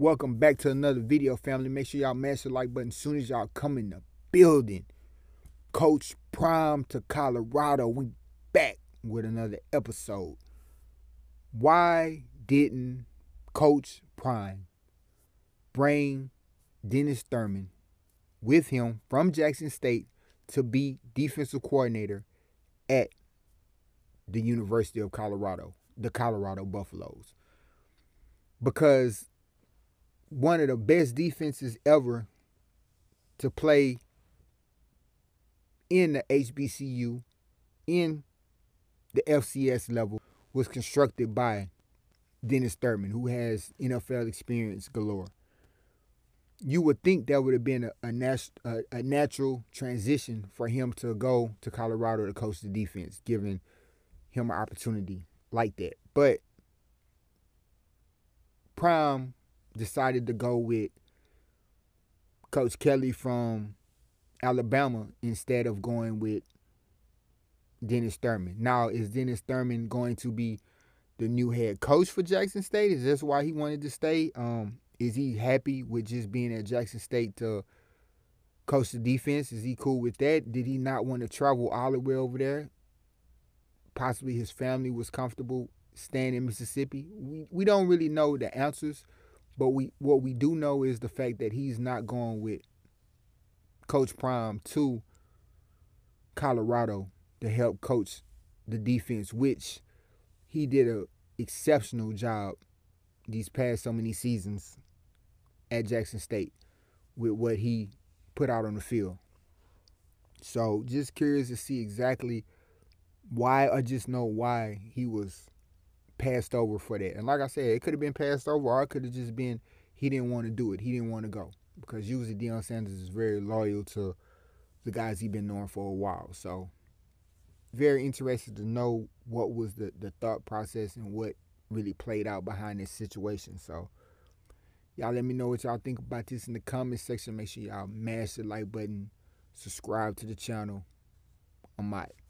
Welcome back to another video, family. Make sure y'all mash the like button as soon as y'all come in the building. Coach Prime to Colorado. We back with another episode. Why didn't Coach Prime bring Dennis Thurman with him from Jackson State to be defensive coordinator at the University of Colorado, the Colorado Buffaloes? Because one of the best defenses ever to play in the HBCU, in the FCS level, was constructed by Dennis Thurman, who has NFL experience galore. You would think that would have been a natural transition for him to go to Colorado to coach the defense, giving him an opportunity like that. But Prime decided to go with Coach Kelly from Alabama instead of going with Dennis Thurman. Now, is Dennis Thurman going to be the new head coach for Jackson State? Is this why he wanted to stay? Is he happy with just being at Jackson State to coach the defense? Is he cool with that? Did he not want to travel all the way over there? Possibly his family was comfortable staying in Mississippi. We don't really know the answers. But what we do know is the fact that he's not going with Coach Prime to Colorado to help coach the defense, which he did an exceptional job these past so many seasons at Jackson State with what he put out on the field. So just curious to see exactly why, or just know why he was passed over for that. And like I said, it could have been passed over, or it could have just been he didn't want to do it. He didn't want to go, because usually Deion Sanders is very loyal to the guys he's been knowing for a while. So very interested to know what was the thought process and what really played out behind this situation. So y'all let me know what y'all think about this in the comment section. Make sure y'all mash the like button, subscribe to the channel. I'm out.